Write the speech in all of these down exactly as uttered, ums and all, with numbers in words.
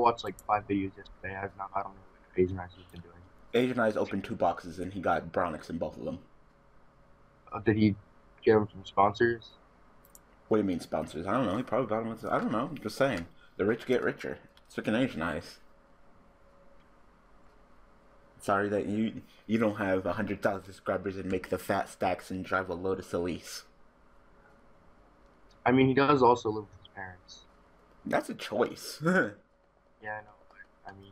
watched like five videos yesterday. I have not. I don't know what Asian Eyes has been doing. Asian Eyes opened two boxes and he got Bronics in both of them. Uh, did he get them from sponsors? What do you mean sponsors? I don't know. He probably got them with. I don't know. I'm just saying. The rich get richer. It's freaking Asian Eyes. Sorry that you you don't have a hundred thousand subscribers and make the fat stacks and drive a Lotus Elise. I mean, he does also live with his parents. That's a choice. Yeah, I know. I mean,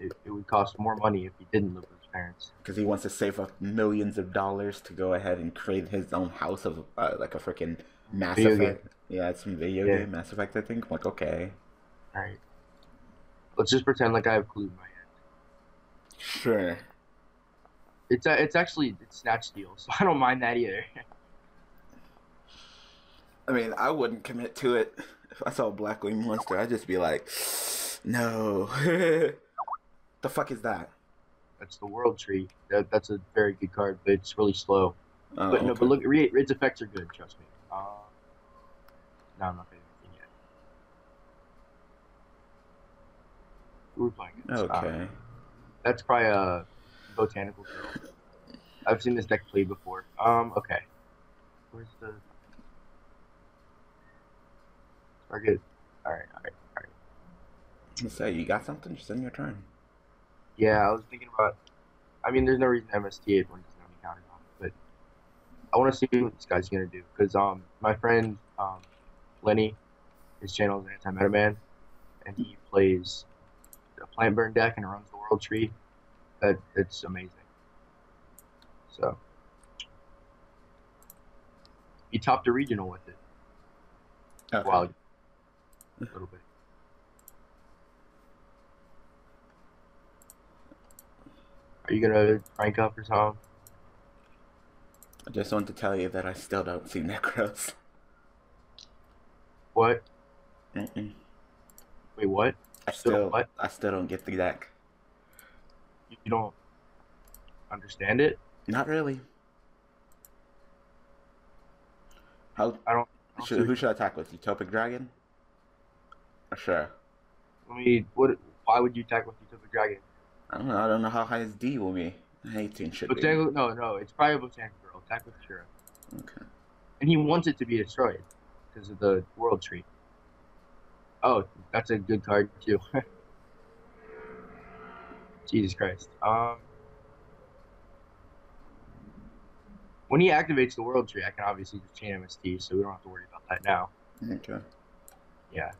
it, it would cost more money if he didn't live with his parents. Because he wants to save up millions of dollars to go ahead and create his own house of uh, like a freaking Mass Effect. Yeah, it's some video yeah. game Mass Effect, I think. I'm like, okay. All right. Let's just pretend like I have glue in my head. Sure. It's a, it's actually it's Snatch Steal, so I don't mind that either. I mean, I wouldn't commit to it. If I saw a Black Wing Monster, I'd just be like, no. The fuck is that? That's the World Tree. That, that's a very good card, but it's really slow. Oh, but no, okay. But look, its effects are good, trust me. Uh, no, I'm not going to do anything yet. We're playing it. Okay. Uh, That's probably a Botanical Girl. I've seen this deck played before. Um, okay. Where's the... We're good. Alright, alright, alright. So, you got something? Just in your turn. Yeah, I was thinking about... I mean, there's no reason to M S T everyone doesn't have any counters on it, but I want to see what this guy's going to do, because um, my friend um, Lenny, his channel is Anti-Meta Man, and he plays a Plant Burn deck and runs the World Tree. That it's amazing. So he topped a regional with it. Okay. Wow, a little bit. Are you gonna rank up or something? I just want to tell you that I still don't see Necros. What? Mm-mm. Wait, what? I still, still what? I still don't get the deck. You don't understand it? Not really. How? I don't. I don't should, who should I attack with? Utopic Dragon? Sure. I mean, what? Why would you attack with Utopic Dragon? I don't know. I don't know how high his D will be. eighteen should but be. Tango, no, no. It's probably a Botanical Girl. Attack with Shura. Okay. And he wants it to be destroyed because of the World Tree. Oh, that's a good card, too. Jesus Christ. Um, when he activates the World Tree, I can obviously just chain M S T, so we don't have to worry about that now. Okay. Yeah.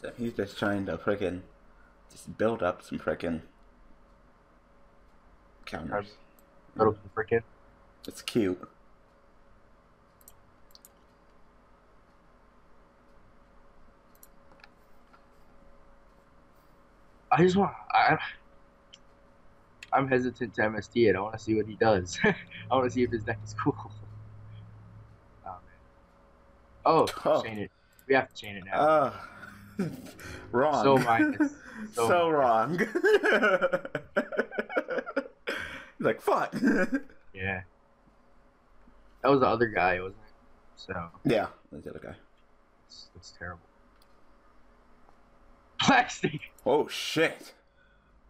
So he's just trying to frickin' just build up some frickin' counters. Build up some frickin'? It's cute. I just want. I, I'm hesitant to M S T it. I want to see what he does. I want to see if his deck is cool. Oh, man. Oh, oh. Chain it. We have to chain it now. Uh, wrong. So minus. So, so wrong. Like, fuck. Yeah. That was the other guy, wasn't it? So. Yeah, that was the other guy. It's, it's terrible. Plastic. Oh shit!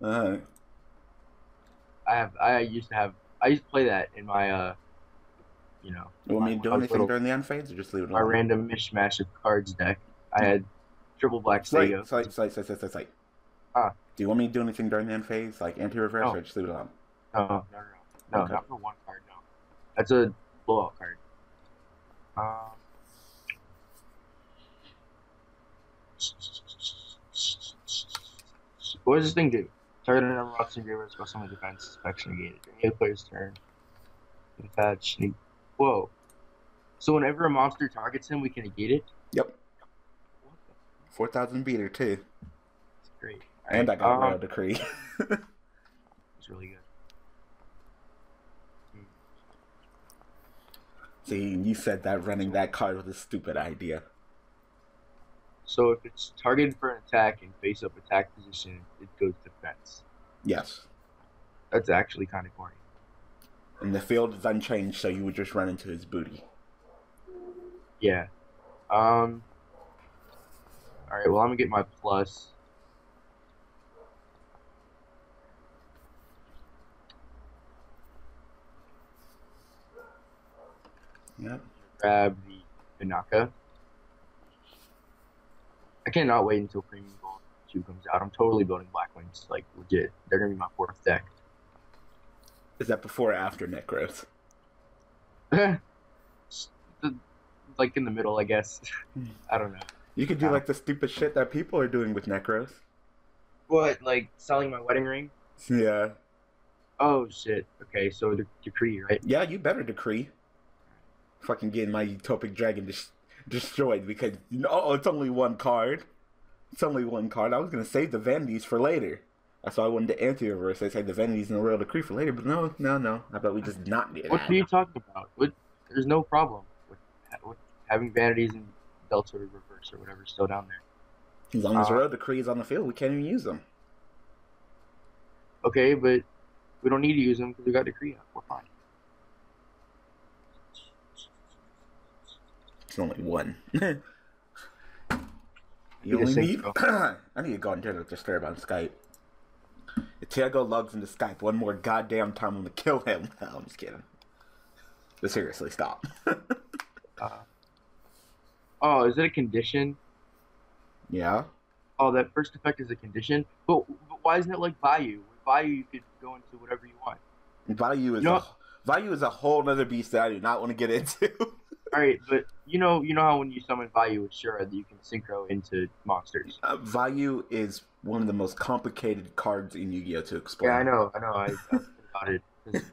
Uh, I have. I used to have. I used to play that in my. Uh, you know. You want me to do anything little, during the unfades, or just leave it alone? My random mishmash of cards deck. I had triple black Tiago. Slate, slate, slate, slate, slate. Ah. Do you want me to do anything during the unfades, like anti-reverse, no. Or just leave it alone? No, no, no, no, no okay. Not for one card. No, that's a blowout card. Um. What does this thing do? Target a number of rocks and graveyards based on the defense inspection negated. Any player's turn. Attach. Whoa. So whenever a monster targets him, we can negate it? Yep. four thousand beater, too. That's great. All and right. I got um, Royal Decree. It's really good. See, you said that running that card was a stupid idea. So if it's targeted for an attack in face-up attack position, it goes defense. Yes. That's actually kind of corny. And the field is unchanged, so you would just run into his booty. Yeah. Um. Alright, well, I'm gonna get my plus. Yep. Grab the Panaka. I cannot wait until Premium Gold two comes out. I'm totally building Black Wings, like, legit. They're gonna be my fourth deck. Is that before or after Necros? Like in the middle, I guess. I don't know. You could do, like, the stupid shit that people are doing with Necros. What, like, selling my wedding ring? Yeah. Oh, shit. Okay, so the Decree, right? Yeah, you better Decree. Fucking getting my Utopic Dragon dis destroyed because, you know, oh, it's only one card. It's only one card. I was going to save the Vanities for later. That's why I wanted to anti-reverse. I saved the Vanities and the Royal Decree for later, but no, no, no. I bet we just not did it. What are you talking about? What, there's no problem with, with having Vanities and Delta reverse or whatever's still down there. As long uh, as the Royal Decree is on the field, we can't even use them. Okay, but we don't need to use them because we got Decree up. We're fine. Only one. you you only need. I need to go and turn up the stir on Skype. If Tiago logs into Skype one more goddamn time, I'm gonna kill him. No, I'm just kidding. But seriously, stop. uh, oh, is it a condition? Yeah. Oh, that first effect is a condition? But, but why isn't it like Vayu? With Vayu, you could go into whatever you want. Vayu is, you know, a, Vayu is a whole other beast that I do not want to get into. Alright, but you know you know how when you summon Vayu, it's sure that you can synchro into monsters. Uh, Vayu is one of the most complicated cards in Yu-Gi-Oh! To explain. Yeah, I know, I know. I, I about it.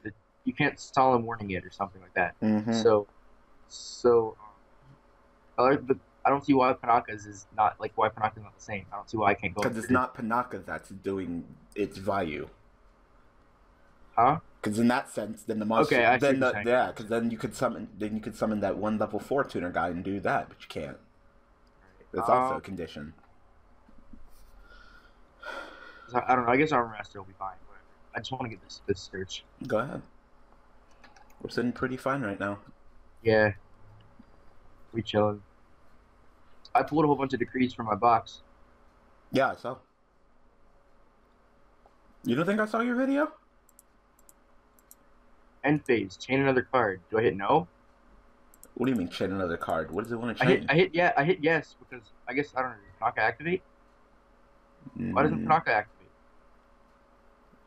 It. You can't solemn warning it or something like that. Mm-hmm. So, so, um, but I don't see why Panaka's is not, like, why Panaka's not the same. I don't see why I can't go. Because it's not Panaka that's doing its Vayu. Huh? Because in that sense, then the monster, okay, then the, yeah, because then you could summon, then you could summon that one level four tuner guy and do that, but you can't. That's um, also a condition. I don't know. I guess Armor Master will be fine. Whatever. I just want to get this this search. Go ahead. We're sitting pretty fine right now. Yeah. We chilling. I pulled a whole bunch of decrees from my box. Yeah, I saw. You don't think I saw your video? End phase. Chain another card. Do I hit no? What do you mean chain another card? What does it want to chain? I hit, I hit yeah. I hit yes because I guess I don't know. Panaka activate. Mm. Why doesn't Panaka activate?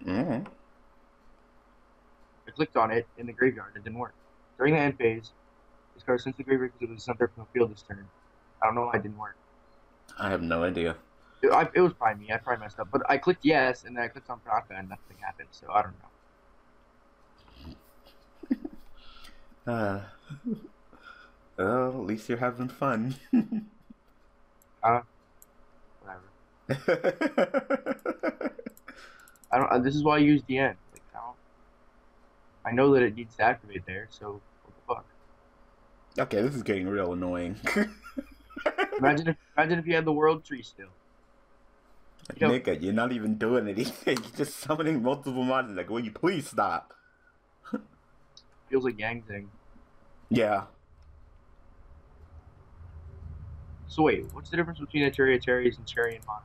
Mm. I clicked on it in the graveyard. It didn't work. During the end phase, this card sent the graveyard because it was sent there from the field this turn. I don't know why it didn't work. I have no idea. It, I, it was probably me. I probably messed up. But I clicked yes, and then I clicked on Panaka, and nothing happened. So I don't know. Uh, well, at least you're having fun. uh, whatever. I don't. Uh, this is why I use D N. Like, I don't. I know that it needs to activate there, so what the fuck? Okay, this is getting real annoying. imagine if, imagine if you had the World Tree still. You Nigga, know, you're not even doing anything. You're just summoning multiple monsters. Like, will you please stop? Feels like Yang thing. Yeah. So wait, what's the difference between Atari Ataris and Cherry and Mono?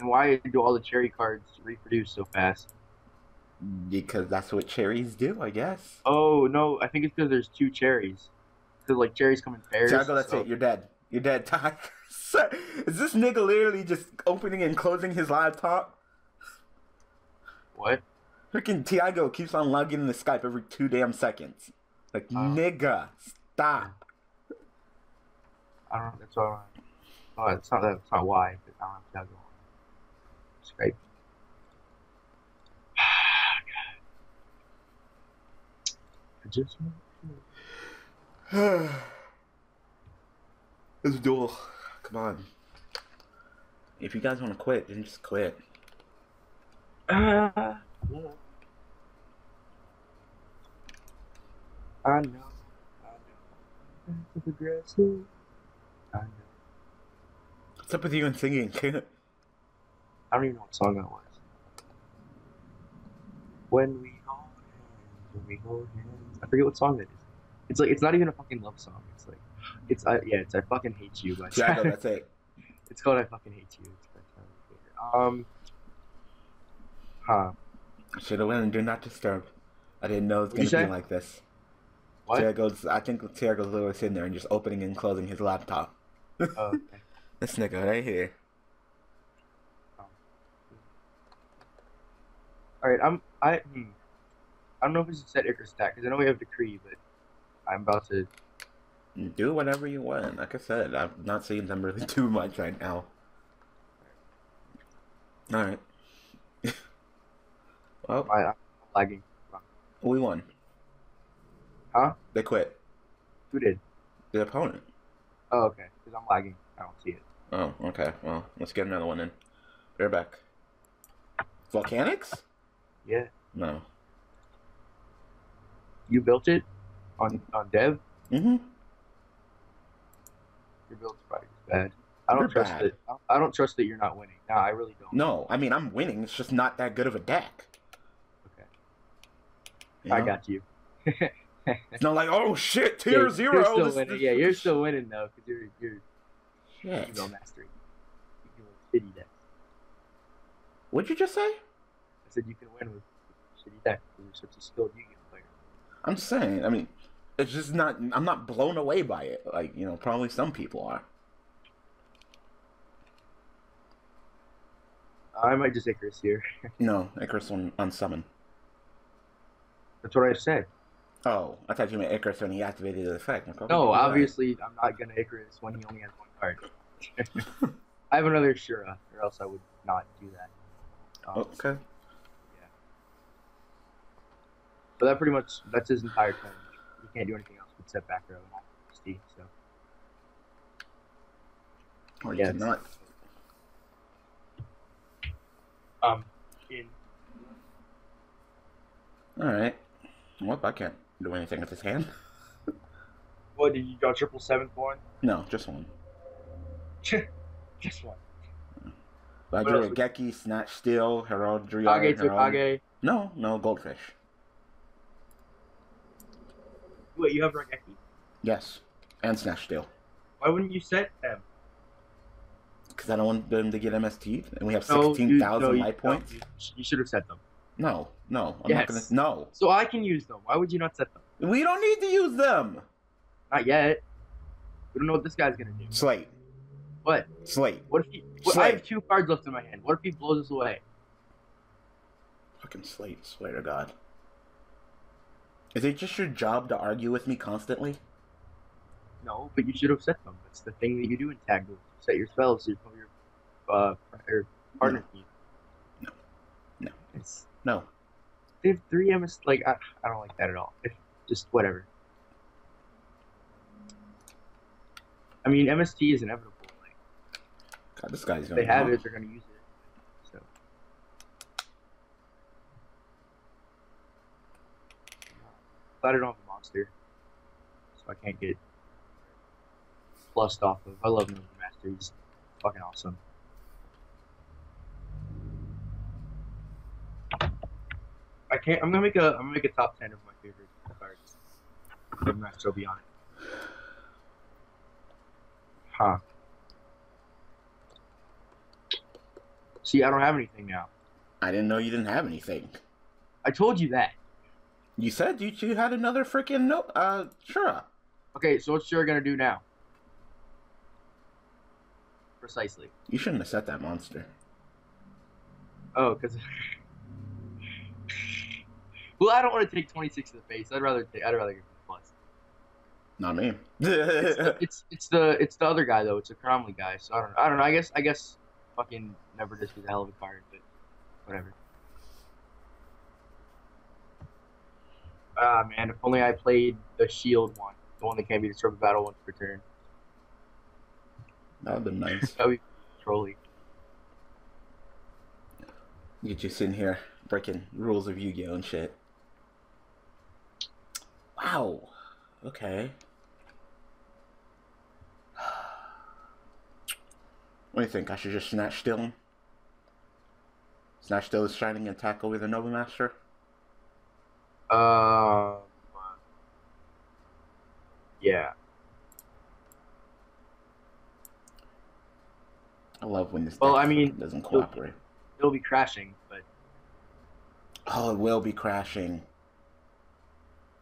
And why do all the Cherry cards reproduce so fast? Because that's what cherries do, I guess. Oh, no, I think it's because there's two cherries. Because, like, cherries come in pairs. Tiago, that's so... it. You're dead. You're dead, Tiago. Is this nigga literally just opening and closing his laptop? What? Freaking Tiago keeps on logging into Skype every two damn seconds. Like, uh, nigga, stop. I don't know. That's all right. Oh, it's not that. It's not why. But I don't have Tiago on Skype. God. I just want to. It's a duel. Come on. If you guys want to quit, then just quit. Uh... I know. I know. It's aggressive. I know. What's up with you and singing? I don't even know what song that was. When we hold hands, when we hold hands. I forget what song that is. It's like, it's not even a fucking love song. It's like, It's I yeah, it's I fucking hate you. But Tiago, that's it. It's called I fucking hate you. Um, huh. Should have went Do Not Disturb. I didn't know it was gonna be like this. What? Tiago's, I think Tiago's literally sitting there and just opening and closing his laptop. Oh, okay. This nigga right here. Oh. All right, I'm. I. Hmm. I don't know if we should set Icarus stack because I know we have Decree, but I'm about to do whatever you want. Like I said, I'm not seeing them really too much right now. All right. Well, I, I'm lagging. We won. Huh? They quit. Who did? The opponent. Oh, okay. Because I'm lagging. I don't see it. Oh, okay. Well, let's get another one in. They're back. Volcanics? Yeah. No. You built it on on Dev? Mm-hmm. Your build spike is bad. I don't you're trust bad. That. I don't trust that you're not winning. No, I really don't. No, I mean I'm winning. It's just not that good of a deck. Okay. You know? I got you. It's not like oh shit, tier yeah, zero. You're still this, winning. This... Yeah, you're still winning though because you're you're. Shit. You go mastery. You can win shitty deck. What'd you just say? I said you can win with shitty deck because you're such a skilled Yu-Gi-Oh player. I'm saying. I mean. It's just not, I'm not blown away by it, like, you know, probably some people are. I might just Icarus here. No, Icarus on, on summon. That's what I said. Oh, I thought you meant Icarus when he activated the effect. Like, no, obviously that. I'm not going to Icarus when he only has one card. I have another Shura, or else I would not do that. Um, okay. Yeah. But that pretty much, that's his entire turn. Can't do anything else except back row and M S T, so. Or you yeah, did not. Um, in. Alright. Well, I can't do anything with this hand. What, did you draw triple seventh one? No, just one. Just one. I drew a Geki, Snatch Steel, Heraldry. Kage took Kage. No, no, Goldfish. Wait, you have Raigeki? Yes, and Snatch Steel. Why wouldn't you set them? Because I don't want them to get M S T'd, and we have no, sixteen thousand no, life points. No, you, you should have set them. No, no, I'm yes. not gonna. No. So I can use them. Why would you not set them? We don't need to use them. Not yet. We don't know what this guy's gonna do. Slate. What? Slate. What if he? What, Slate. I have two cards left in my hand. What if he blows us away? Fucking Slate! Swear to God. Is it just your job to argue with me constantly? No, but you should have set them. It's the thing that you do in tag groups. Set your spells, your, your, uh, your partner team. No. No. It's, no. They have three M S... Like, I, I don't like that at all. It's just whatever. I mean, M S T is inevitable. Like, God, this guy's going to If they have it, they're going to use it. I don't have a monster, so I can't get plussed off of. I love Miracle Master, he's fucking awesome. I can't. I'm gonna make a. I'm gonna make a top ten of my favorite cards. Miracle Master will be on it. Huh. See, I don't have anything now. I didn't know you didn't have anything. I told you that. You said you two had another freaking no, uh, Shura. Okay, so what's Shura gonna do now? Precisely. You shouldn't have set that monster. Oh, because. Well, I don't want to take twenty-six to the face. I'd rather take. I'd rather get the plus. Not me. it's, the, it's it's the it's the other guy though. It's a Cromley guy. So I don't know. I don't know. I guess I guess fucking Nebradisk was a hell of a card, but whatever. Ah, man, if only I played the shield one. The one that can't be disturbed by battle once per turn. That would have been nice. That would be trolly. You're just in here breaking rules of Yu-Gi-Oh! And shit. Wow. Okay. What do you think? I should just Snatch Steal him? Snatch Steal is Shining and Tackle with a Nova Master? Um, yeah. I love when this well, I mean, doesn't cooperate. It'll, it'll be crashing, but... Oh, it will be crashing.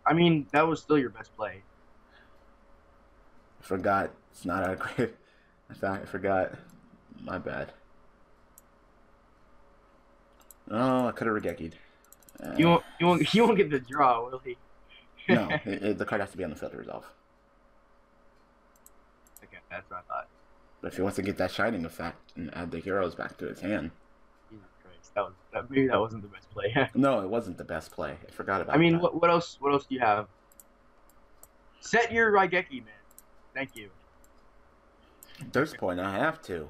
I mean, that was still your best play. I forgot. It's not out of grade. I thought I forgot. My bad. Oh, I could have Rageki'd. Uh, you won't. You won't. You won't get the draw, will he? No, it, it, the card has to be on the field to resolve. Okay, that's what I thought. But if he wants to get that Shining effect and add the heroes back to his hand, Jesus Christ, that was that, maybe that wasn't the best play. No, it wasn't the best play. I forgot about. I mean, that. what what else? What else do you have? Set your Raigeki, man. Thank you. At this point, I have to.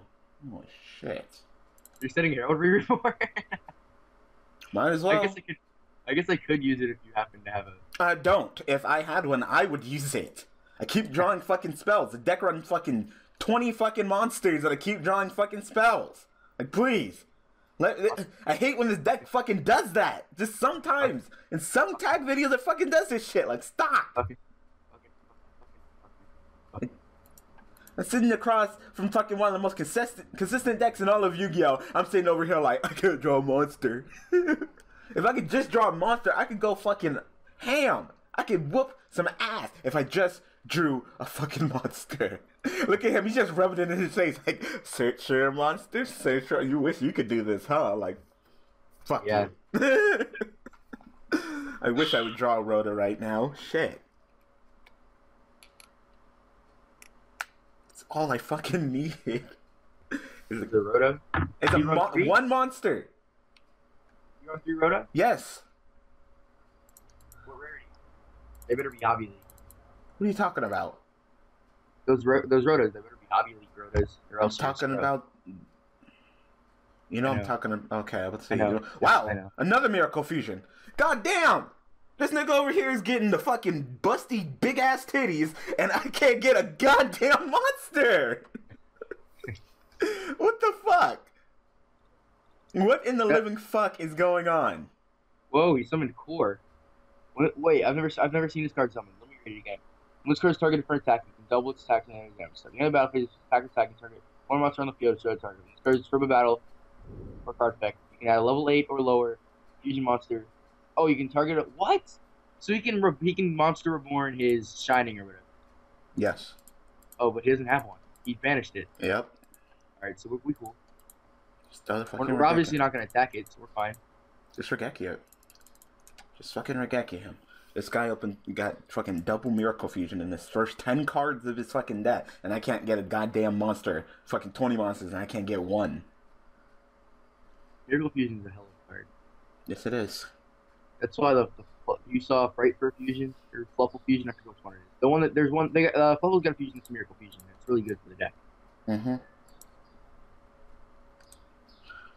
Holy shit! You're setting Heraldry Report. Might as well. I guess I could. I guess I could use it if you happen to have a. I don't. If I had one, I would use it. I keep drawing fucking spells. The deck run fucking twenty fucking monsters, and I keep drawing fucking spells. Like, please. Let, it, I hate when this deck fucking does that. Just sometimes okay. in some tag videos, it fucking does this shit. Like, stop. Okay. I'm sitting across from fucking one of the most consistent consistent decks in all of Yu-Gi-Oh! I'm sitting over here like, I could draw a monster. If I could just draw a monster, I could go fucking ham. I could whoop some ass if I just drew a fucking monster. Look at him, he's just rubbing it in his face like, search for monsters, search for... You wish you could do this, huh? Like, fuck yeah. you. I wish I would draw Rota right now. Shit. All I fucking need is a Rota. It's a mo three? one monster. You want three Rota? Yes. What rarity? They better be Obvi League. What are you talking about? Those ro those Rotas, they better be Obvi League Rotas. They're I'm talking Rota. about. You know, know I'm talking. About... Okay, let's see. Know. Wow, yeah, another Miracle Fusion. God damn. This nigga over here is getting the fucking busty big ass titties, and I can't get a goddamn monster. What the fuck? What in the that, living fuck is going on? Whoa, he summoned Core. Wait, wait, I've never, I've never seen this card summoned. Let me read it again. When this card is targeted for an attack, you can double its attack and damage. So the end of the battlefield, attack attack and target one monster on the field to show a target. This card is from a battle or card effect. You can add a level eight or lower fusion monster. Oh, you can target it. What? So he can he can monster reborn his Shining or whatever. Yes. Oh, but he doesn't have one. He banished it. Yep. All right, so we're, we cool. We're Raigeki. obviously not gonna attack it, so we're fine. Just Raigeki out. Just fucking Raigeki him. This guy opened got fucking double Miracle Fusion in his first ten cards of his fucking deck, and I can't get a goddamn monster. Fucking twenty monsters, and I can't get one. Miracle Fusion's a hell of a card. Yes, it is. That's why the, the you saw Fright for Fusion or Fluffle Fusion. I forget which one it is. The one that there's one. They got, uh, Fluffle's got a fusion. It's Miracle Fusion. It's really good for the deck. Mm-hmm.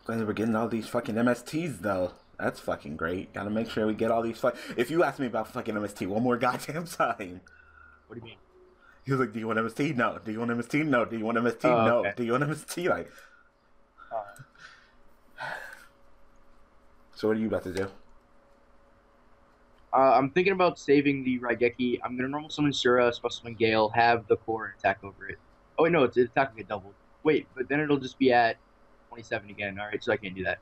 Glad we're getting all these fucking M S Ts though. That's fucking great. Gotta make sure we get all these. Fuck. If you ask me about fucking M S T one more goddamn time. What do you mean? He was like, "Do you want M S T? No. Do you want M S T? No. Do you want M S T? Oh, no. Okay. Do you want M S T?" Like. Uh. So what are you about to do? Uh, I'm thinking about saving the Raigeki. I'm going to normal summon Shura, special summon Gale, have the core and attack over it. Oh, wait, no, it's, it's attacking it doubled. Wait, but then it'll just be at twenty-seven again. All right, so I can't do that.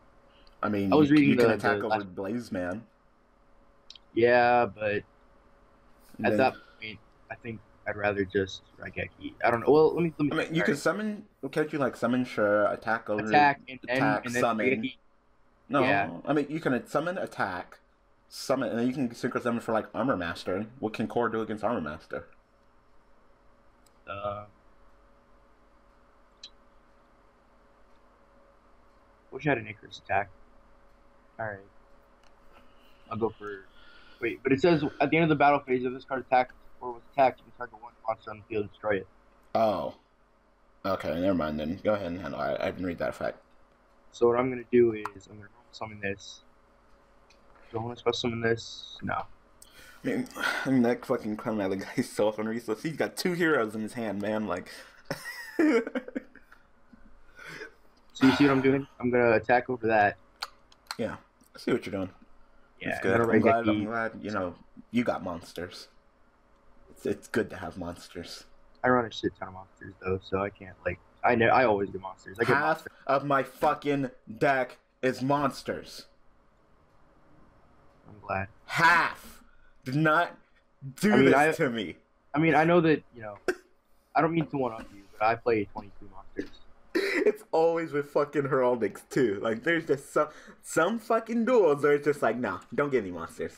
I mean, I was you, reading you the, can attack the over last... Blaze, man. Yeah, but and at then... that point, I think I'd rather just Raigeki. I don't know. Well, let me... Let me I mean, you can right. summon... Can't you, like, summon Shura, attack over... Attack, and, attack, and, and summon. then Raigeki. No, yeah. I mean, you can summon, attack... Summon, and then you can synchro summon for like Armor Master. What can Core do against Armor Master? Uh, wish I had an Icarus attack. Alright. I'll go for. Wait, but it says at the end of the battle phase, if this card attacked or was attacked, you can target one monster on the field and destroy it. Oh. Okay, never mind then. Go ahead and handle it. I didn't read that fact. So, what I'm gonna do is I'm gonna summon this. Do I want to special summon this? No. I mean, I mean that fucking clown out of the guy's so on resource. He's got two heroes in his hand, man. Like. So you see what I'm doing? I'm gonna attack over that. Yeah, I see what you're doing. Yeah, it's good. I'm glad, I'm glad. You know, you got monsters. It's it's good to have monsters. I run a shit ton of monsters though, so I can't like I know. I always do monsters. I get Half monsters. of my fucking deck is monsters. I'm glad. Half. Did not do I mean, this I, to me. I mean, I know that, you know, I don't mean to one-up you, but I play twenty-two monsters. It's always with fucking heraldics, too. Like, there's just some some fucking duels where it's just like, nah, don't get any monsters.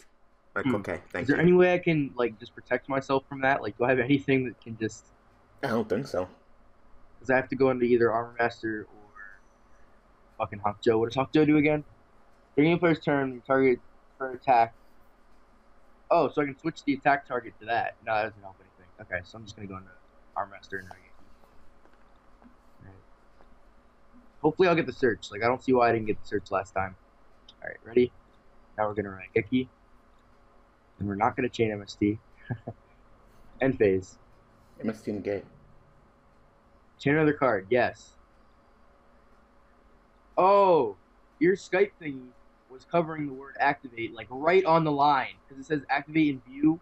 Like, mm. okay, thank you. Is there you. any way I can, like, just protect myself from that? Like, do I have anything that can just... I don't think so. Because I have to go into either Armor Master or fucking Hawk Joe. What does Hawk Joe do again? During your player's turn, target for attack. Oh, so I can switch the attack target to that. No, that doesn't help anything. Okay, so I'm just going to go into Armor Master and Raigeki. Right. Hopefully I'll get the search. Like, I don't see why I didn't get the search last time. Alright, ready? Now we're going to Raigeki. And we're not going to chain M S T. End phase. M S T in the game. Chain another card, yes. Oh, your Skype thingy was covering the word activate, like right on the line, because it says activate in view.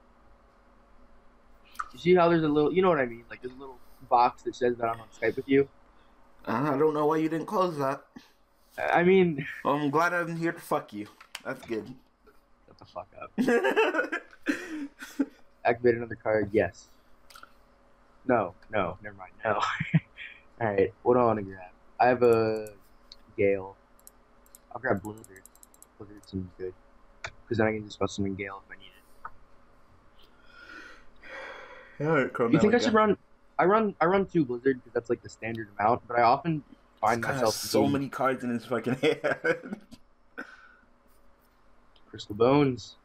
You see how there's a little, you know what I mean? Like there's a little box that says that I'm on Skype with you. I don't know why you didn't close that. I mean, I'm glad I'm here to fuck you. That's good. Shut the fuck up. Activate another card, yes. No, no, never mind. No. Alright, what do I want to grab? I have a Gale. I'll grab Blizzard. Blizzard seems good. Because then I can just go summon Gale if I need it. Alright, Chrome. You think I should run. I run I run two Blizzard because that's like the standard amount, but I often find myself. so many cards in his fucking hand. Crystal Bones.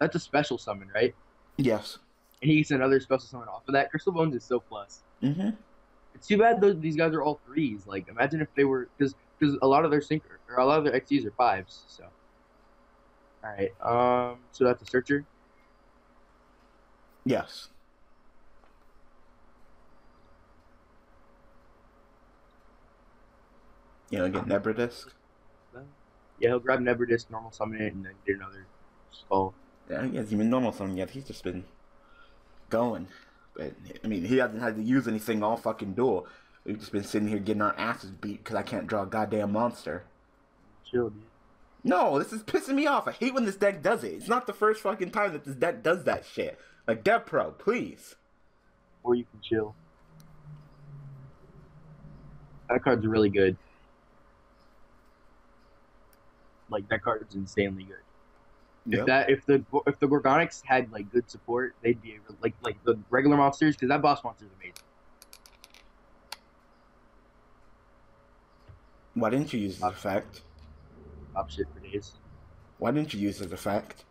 That's a special summon, right? Yes. And he gets another special summon off of that. Crystal Bones is so plus. Mm-hmm. It's too bad those, these guys are all threes. Like, imagine if they were... Because a lot of their sinker, or a lot of their X Ds are fives, so... Alright, um... so that's a searcher? Yes. You know, get Nebradisk? Yeah, he'll grab Nebradisk, normal summon it, and then get another skull. Yeah, he hasn't even normal summon yet. He's just been... going, but I mean, he hasn't had to use anything all fucking duel. We've just been sitting here getting our asses beat because I can't draw a goddamn monster. Chill, dude. No, this is pissing me off. I hate when this deck does it. It's not the first fucking time that this deck does that shit. Like, DevPro, please. Or you can chill. That card's really good. Like, that card's insanely good. If yep. that if the if the Gorgonics had like good support, they'd be able, like like the regular monsters, because that boss monster is amazing. Why didn't you use his effect? Pop shit for days. Why didn't you use his effect?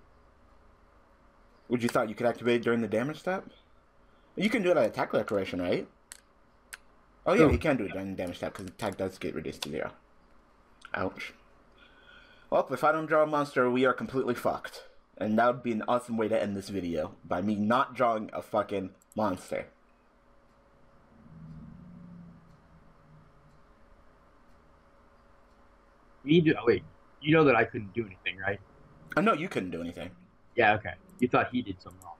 Would you thought you could activate it during the damage step? You can do it on attack declaration, right? Oh yeah, you can do it during the damage step because the attack does get reduced to zero. Ouch. Well, if I don't draw a monster, we are completely fucked. And that would be an awesome way to end this video. By me not drawing a fucking monster. You do, oh wait, you know that I couldn't do anything, right? I know you couldn't do anything. Yeah, okay. You thought he did something wrong.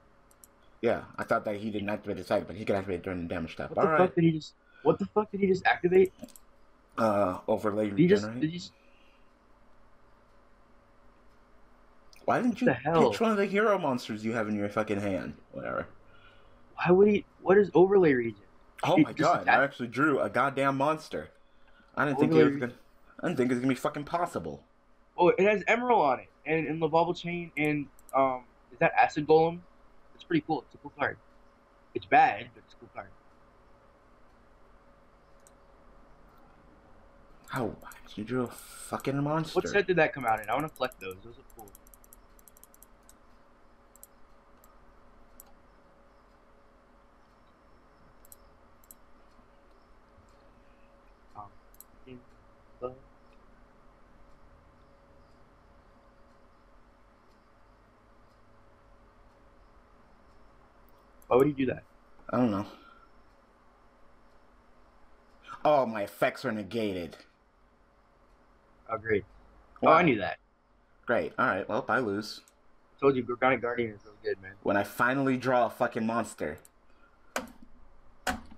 Yeah, I thought that he didn't activate his side, but he could activate it during the damage step. What the All fuck right. did he just... What the fuck did he just activate? Uh, overlay regenerate. He just... Did he just Why didn't you pitch one of the hero monsters you have in your fucking hand? Whatever. Why would he... What is overlay region? Oh my god, I actually drew a goddamn monster. I didn't think it was gonna... I didn't think it was gonna be fucking possible. Oh, it has Emerald on it. And, and Lavable Chain and... um, Is that Acid Golem? It's pretty cool. It's a cool card. It's bad, but it's a cool card. How? You drew a fucking monster. What set did that come out in? I want to collect those. Those are cool. Why would he do that? I don't know. Oh, my effects are negated. Oh, great. Wow. Oh, I knew that. Great. All right. Well, I lose. I told you, Gorgonic Guardian is really good, man. When I finally draw a fucking monster.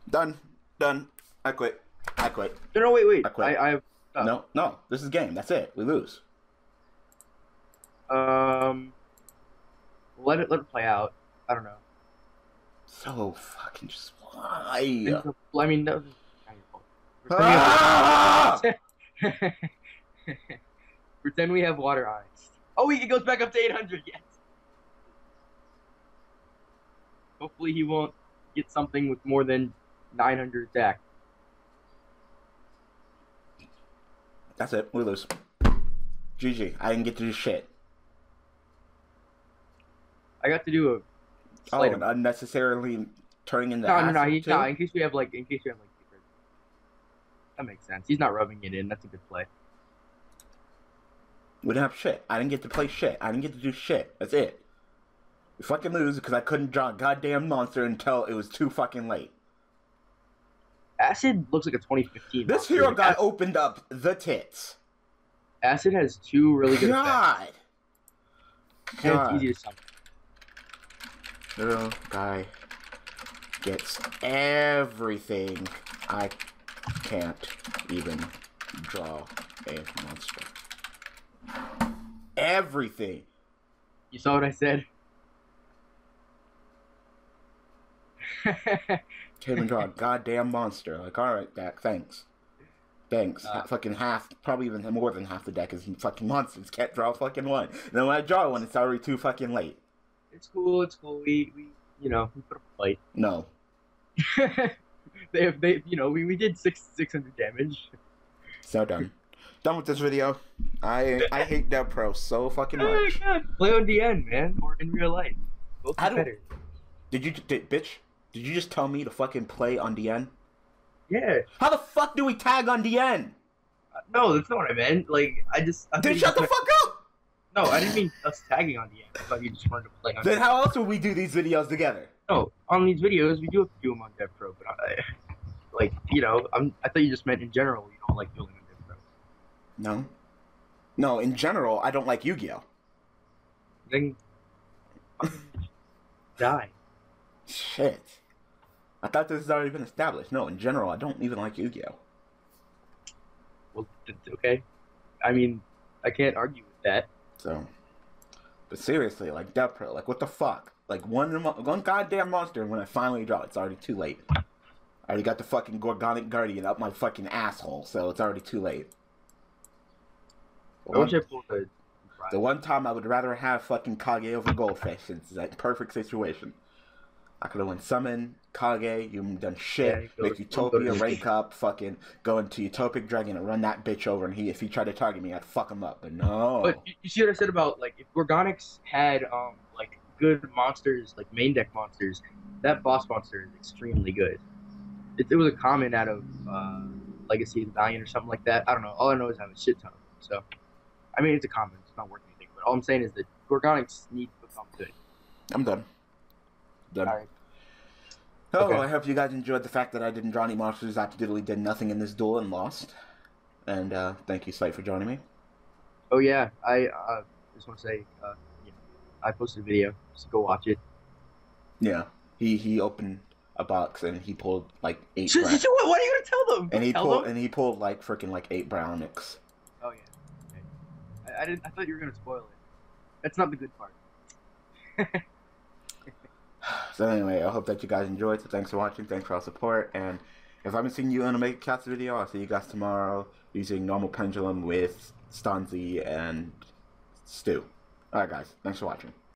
Done. Done. I quit. I quit. No, no, wait, wait. I quit. I, I, uh, no, no. This is game. That's it. We lose. Um, let it let it play out. I don't know. So fucking just why? I mean, no. Ah! Pretend we have water eyes. Oh, he goes back up to eight hundred. Yes. Hopefully he won't get something with more than nine hundred attack. That's it. We lose. G G. I didn't get to do shit. I got to do a. Oh, and unnecessarily turning in the. No, no, no. He's not. In case we have like, in case we have like. That makes sense. He's not rubbing it in. That's a good play. We didn't have shit. I didn't get to play shit. I didn't get to do shit. That's it. We fucking lose because I couldn't draw a goddamn monster until it was too fucking late. Acid looks like a twenty fifteen. This monster. Hero guy Acid opened up the tits. Acid has two really good God. Effects. God. And it's easy to summon. Hero guy gets everything I can't even draw a monster. Everything. You saw what I said? Can't even draw a goddamn monster. Like, alright, Dak, thanks. Thanks. Uh, fucking half, probably even more than half the deck is fucking monsters. Can't draw fucking one. And then when I draw one, it's already too fucking late. It's cool, it's cool. We, we you know, we put up a fight. No. They have, they, you know, we, we did six six hundred damage. So done. Done with this video. I I hate DevPro so fucking much. Oh my God. Play on D N, man, or in real life. Both are better. Did you did, bitch? Did you just tell me to fucking play on D N? Yeah. How the fuck do we tag on D N? Uh, no, that's not what I meant. Like I just. I Dude, shut the fuck up. No, I didn't mean us tagging on D N. I thought you just wanted to play on. Then D N. How else would we do these videos together? No, on these videos we do have to do them on DevPro, but I, like, you know, I'm, I thought you just meant in general you don't like building on DevPro. No, no, in general I don't like Yu-Gi-Oh. Then die. Shit, I thought this had already been established. No, in general I don't even like Yu-Gi-Oh. Well, it's okay. I mean, I can't argue with that. So, but seriously, like DevPro, like what the fuck? Like, one one goddamn monster, and when I finally draw, it's already too late. I already got the fucking Gorgonic Guardian up my fucking asshole, so it's already too late. The, I one, wish I the, the one time I would rather have fucking Kage over Goldfish, since it's like perfect situation. I could have went Summon, Kage, you've done shit, yeah, make Utopia, rank up, fucking go into Utopic Dragon and run that bitch over, and he, if he tried to target me, I'd fuck him up, but no. But you see what I said about, like, if Gorgonics had, um, like, good monsters, like main deck monsters, that boss monster is extremely good. It, it was a common out of uh, Legacy of Valiant or something like that. I don't know. All I know is I have a shit ton of them. So, I mean, it's a common. It's not worth anything. But all I'm saying is that Gorgonics need to become good. I'm done. Done. All right. Oh, okay. I hope you guys enjoyed the fact that I didn't draw any monsters. I literally did nothing in this duel and lost. And uh, thank you, Slate, for joining me. Oh, yeah. I uh, just want to say... Uh, I posted a video, so go watch it. Yeah, he he opened a box and he pulled like eight. So, so what, what are you gonna tell them? And he tell pulled them? and he pulled like freaking like eight Brownics. Oh yeah, okay. I, I didn't. I thought you were gonna spoil it. That's not the good part. So anyway, I hope that you guys enjoyed. So thanks for watching. Thanks for all support. And if I haven't seen you in a Make Cats video, I'll see you guys tomorrow using normal pendulum with Stanzi and Stu. Alright guys, thanks for watching.